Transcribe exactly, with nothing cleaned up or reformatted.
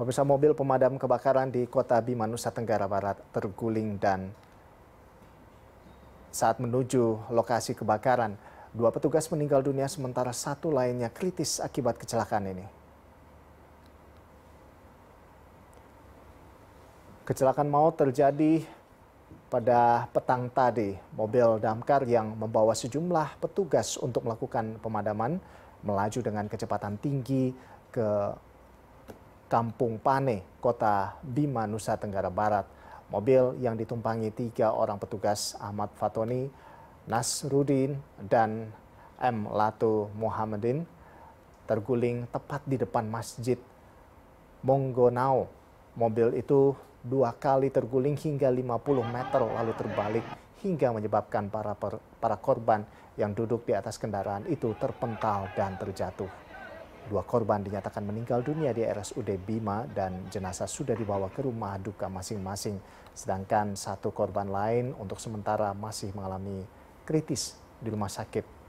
Pemirsa, mobil pemadam kebakaran di Kota Bima, Nusa Tenggara Barat terguling dan saat menuju lokasi kebakaran. Dua petugas meninggal dunia sementara satu lainnya kritis akibat kecelakaan ini. Kecelakaan maut terjadi pada petang tadi. Mobil damkar yang membawa sejumlah petugas untuk melakukan pemadaman melaju dengan kecepatan tinggi ke Kampung Pane, Kota Bima, Nusa Tenggara Barat. Mobil yang ditumpangi tiga orang petugas, Ahmad Fatoni, Nasrudin, dan M. Latu Muhamadin, terguling tepat di depan Masjid Monggonau. Mobil itu dua kali terguling hingga lima puluh meter lalu terbalik hingga menyebabkan para, per, para korban yang duduk di atas kendaraan itu terpental dan terjatuh. Dua korban dinyatakan meninggal dunia di R S U D Bima dan jenazah sudah dibawa ke rumah duka masing-masing. Sedangkan satu korban lain untuk sementara masih mengalami kritis di rumah sakit.